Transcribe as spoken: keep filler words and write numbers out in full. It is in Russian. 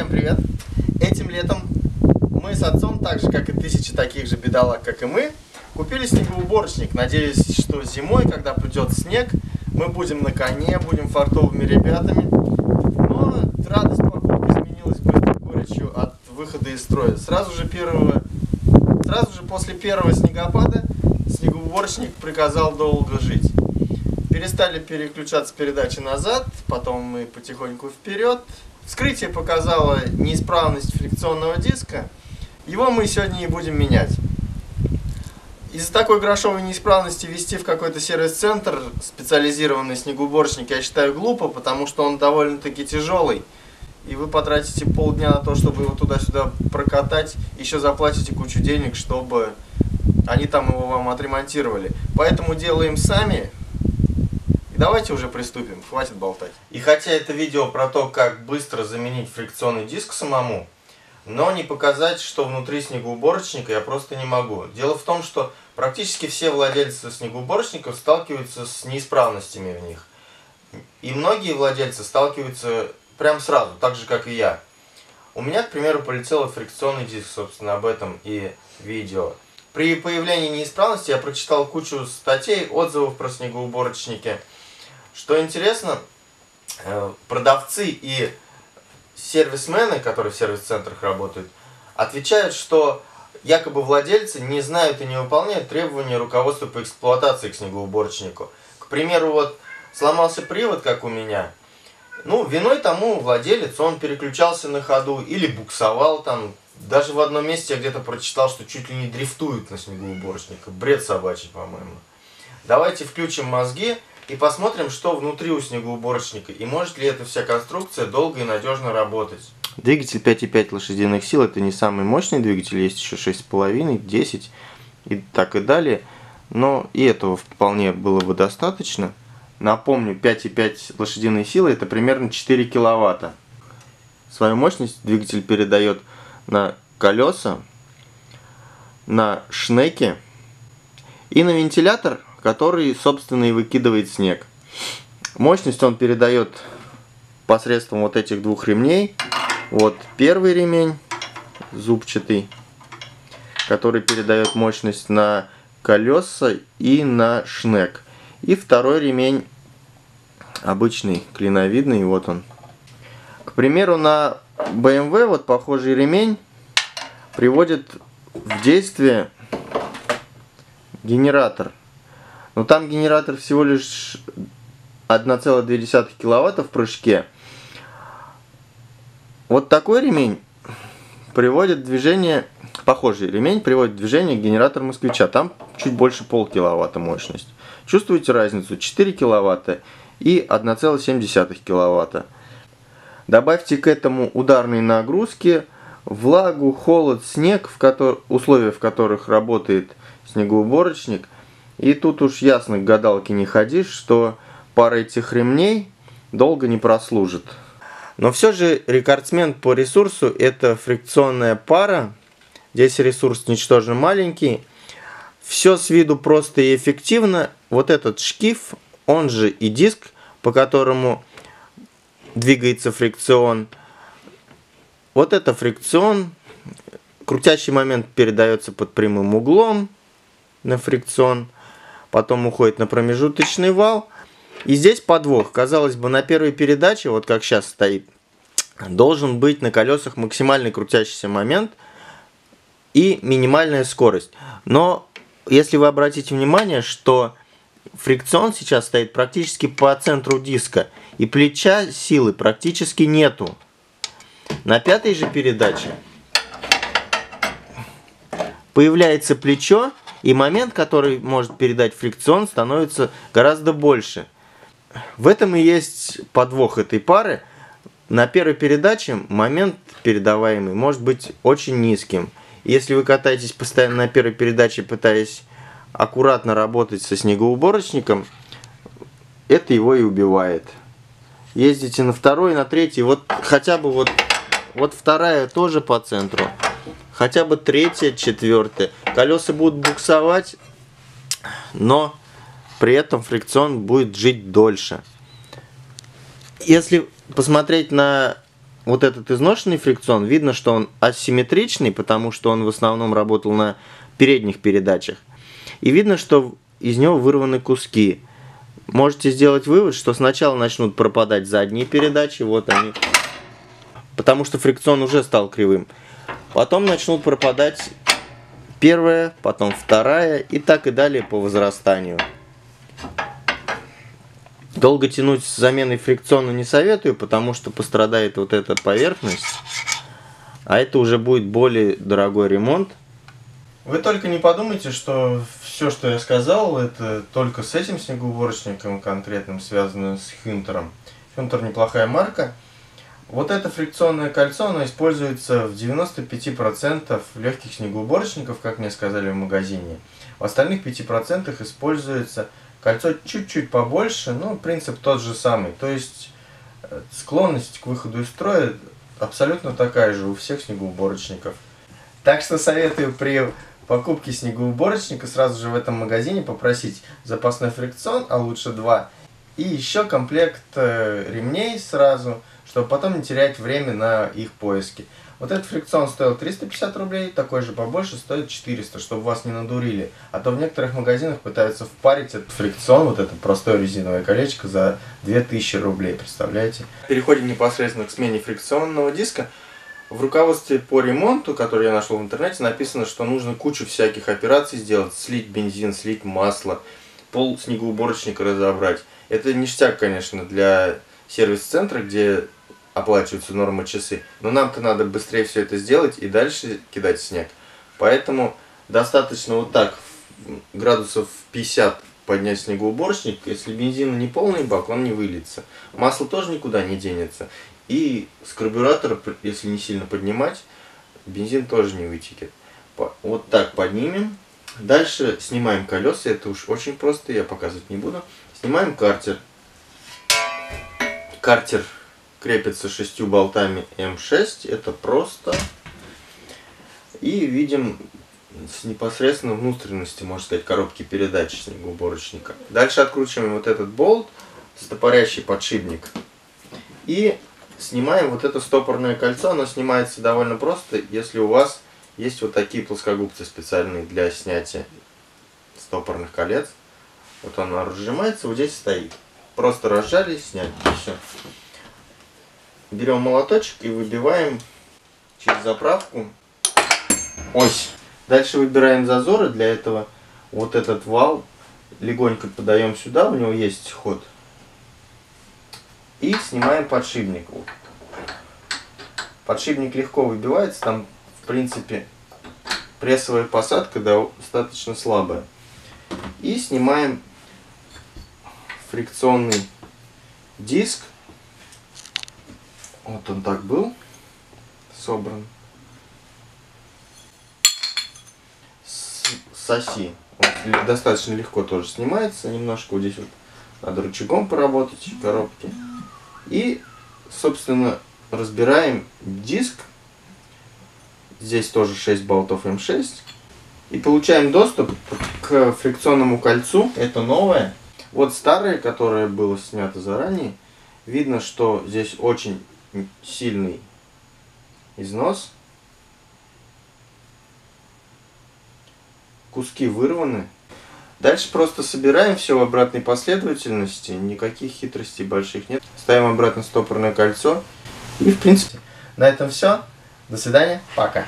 Всем привет! Этим летом мы с отцом, так же как и тысячи таких же бедолаг, как и мы, купили снегоуборочник. Надеюсь, что зимой, когда придет снег, мы будем на коне, будем фартовыми ребятами. Но радость покупки сменилась быстро горечью от выхода из строя. Сразу же, первого, сразу же после первого снегопада снегоуборочник приказал долго жить. Перестали переключаться передачи назад, потом мы потихоньку вперед. Вскрытие показало неисправность фрикционного диска. Его мы сегодня и будем менять. Из-за такой грошовой неисправности вести в какой-то сервис-центр специализированный снегоуборочник, я считаю, глупо, потому что он довольно-таки тяжелый. И вы потратите полдня на то, чтобы его туда-сюда прокатать, еще заплатите кучу денег, чтобы они там его вам отремонтировали. Поэтому делаем сами. Давайте уже приступим, хватит болтать. И хотя это видео про то, как быстро заменить фрикционный диск самому, но не показать, что внутри снегоуборочника, я просто не могу. Дело в том, что практически все владельцы снегоуборочников сталкиваются с неисправностями в них. И многие владельцы сталкиваются прям сразу, так же, как и я. У меня, к примеру, полетел фрикционный диск, собственно, об этом и видео. При появлении неисправности я прочитал кучу статей, отзывов про снегоуборочники. Что интересно, продавцы и сервисмены, которые в сервис-центрах работают, отвечают, что якобы владельцы не знают и не выполняют требования руководства по эксплуатации к снегоуборочнику. К примеру, вот сломался привод, как у меня. Ну, виной тому владелец, он переключался на ходу или буксовал там. Даже в одном месте я где-то прочитал, что чуть ли не дрифтуют на снегоуборочника. Бред собачий, по-моему. Давайте включим мозги и посмотрим, что внутри у снегоуборочника, и может ли эта вся конструкция долго и надежно работать. Двигатель пять и пять лошадиных сил, это не самый мощный двигатель, есть еще шесть и пять, десять и так и далее. Но и этого вполне было бы достаточно. Напомню, пять и пять лошадиные силы это примерно четыре киловатта. Свою мощность двигатель передает на колеса, на шнеки и на вентилятор, который, собственно, и выкидывает снег. Мощность он передает посредством вот этих двух ремней. Вот первый ремень зубчатый, который передает мощность на колеса и на шнек. И второй ремень обычный, клиновидный, вот он. К примеру, на бэ эм вэ вот похожий ремень приводит в действие генератор. Но там генератор всего лишь одна целая две десятых киловатта в прыжке. Вот такой ремень приводит в движение, похожий ремень приводит в движение генератор москвича. Там чуть больше полкиловатта мощность. Чувствуете разницу? четыре киловатта и одна целая семь десятых киловатта. Добавьте к этому ударные нагрузки, влагу, холод, снег, в котор... условия, в которых работает снегоуборочник. И тут уж ясно, к гадалке не ходишь, что пара этих ремней долго не прослужит. Но все же рекордсмен по ресурсу это фрикционная пара. Здесь ресурс ничтожно маленький. Все с виду просто и эффективно. Вот этот шкив, он же и диск, по которому двигается фрикцион. Вот это фрикцион. Крутящий момент передается под прямым углом на фрикцион. Потом уходит на промежуточный вал. И здесь подвох. Казалось бы, на первой передаче, вот как сейчас стоит, должен быть на колесах максимальный крутящийся момент и минимальная скорость. Но если вы обратите внимание, что фрикцион сейчас стоит практически по центру диска, и плеча силы практически нету. На пятой же передаче появляется плечо, и момент, который может передать фрикцион, становится гораздо больше. В этом и есть подвох этой пары. На первой передаче момент передаваемый может быть очень низким. Если вы катаетесь постоянно на первой передаче, пытаясь аккуратно работать со снегоуборочником, это его и убивает. Ездите на второй, на третий, вот хотя бы вот, вот вторая тоже по центру. Хотя бы третье, четвертое. Колеса будут буксовать, но при этом фрикцион будет жить дольше. Если посмотреть на вот этот изношенный фрикцион, видно, что он асимметричный, потому что он в основном работал на передних передачах. И видно, что из него вырваны куски. Можете сделать вывод, что сначала начнут пропадать задние передачи, вот они, потому что фрикцион уже стал кривым. Потом начнут пропадать первая, потом вторая и так и далее по возрастанию. Долго тянуть с заменой фрикциона не советую, потому что пострадает вот эта поверхность, а это уже будет более дорогой ремонт. Вы только не подумайте, что все, что я сказал, это только с этим снегоуборочником конкретным связано с Хинтером. Хинтер неплохая марка. Вот это фрикционное кольцо, оно используется в девяноста пяти процентах легких снегоуборочников, как мне сказали в магазине. В остальных пяти процентах используется кольцо чуть-чуть побольше, но принцип тот же самый. То есть склонность к выходу из строя абсолютно такая же у всех снегоуборочников. Так что советую при покупке снегоуборочника сразу же в этом магазине попросить запасной фрикцион, а лучше два, и еще комплект ремней сразу, чтобы потом не терять время на их поиски. Вот этот фрикцион стоил триста пятьдесят рублей, такой же побольше стоит четыреста, чтобы вас не надурили. А то в некоторых магазинах пытаются впарить этот фрикцион, вот это простое резиновое колечко, за две тысячи рублей, представляете? Переходим непосредственно к смене фрикционного диска. В руководстве по ремонту, которое я нашел в интернете, написано, что нужно кучу всяких операций сделать. Слить бензин, слить масло, пол снегоуборочника разобрать. Это ништяк, конечно, для сервис-центра, где оплачиваются нормы часы, но нам-то надо быстрее все это сделать и дальше кидать снег. Поэтому достаточно вот так градусов пятьдесят поднять снегоуборочник. Если бензин не полный бак, он не выльется. Масло тоже никуда не денется. И с карбюратора, если не сильно поднимать, бензин тоже не вытекет. Вот так поднимем. Дальше снимаем колеса. Это уж очень просто, я показывать не буду. Снимаем картер. Картер крепится шестью болтами эм шесть, это просто. И видим с непосредственно внутренности, можно сказать, коробки передач снегоуборочника. Дальше откручиваем вот этот болт, стопорящий подшипник. И снимаем вот это стопорное кольцо. Оно снимается довольно просто, если у вас есть вот такие плоскогубцы специальные для снятия стопорных колец. Вот оно разжимается, вот здесь стоит. Просто разжали, сняли, и все. Берем молоточек и выбиваем через заправку ось. Дальше выбираем зазоры. Для этого вот этот вал легонько подаем сюда, у него есть ход. И снимаем подшипник. Подшипник легко выбивается, там в принципе прессовая посадка достаточно слабая. И снимаем фрикционный диск. Вот он так был собран с, с оси. Он достаточно легко тоже снимается. Немножко вот здесь вот надо рычагом поработать в коробке. И, собственно, разбираем диск. Здесь тоже шесть болтов эм шесть. И получаем доступ к фрикционному кольцу. Это новое. Вот старое, которое было снято заранее. Видно, что здесь очень сильный износ. Куски вырваны. Дальше просто собираем все в обратной последовательности. Никаких хитростей больших нет. Ставим обратно стопорное кольцо. И в принципе на этом все. До свидания. Пока.